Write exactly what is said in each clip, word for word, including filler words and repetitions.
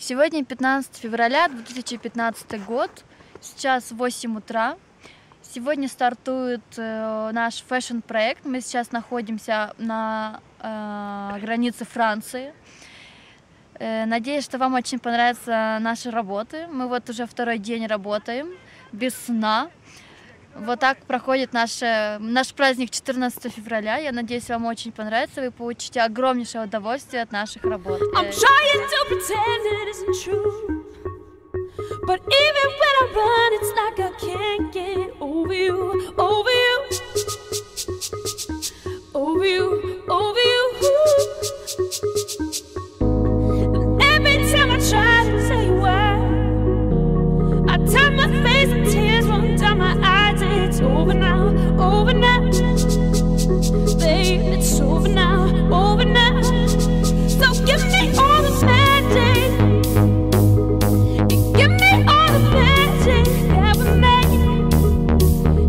Сегодня пятнадцатое февраля две тысячи пятнадцатый год, сейчас восемь утра. Сегодня стартует э, наш фэшн-проект. Мы сейчас находимся на э, границе Франции. Э, надеюсь, что вам очень понравятся наши работы. Мы вот уже второй день работаем, без сна. Вот так проходит наше, наш праздник четырнадцатое февраля. Я надеюсь, вам очень понравится. Вы получите огромнейшее удовольствие от наших работ. Over now, over now, babe, it's over now, over now. So give me all the magic, give me all the magic that we make.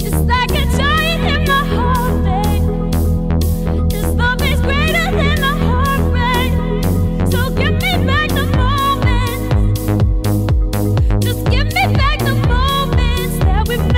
It's like a giant in my heart, babe. This love is greater than my heart rate. So give me back the moments, just give me back the moments that we made.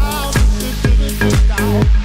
do do do.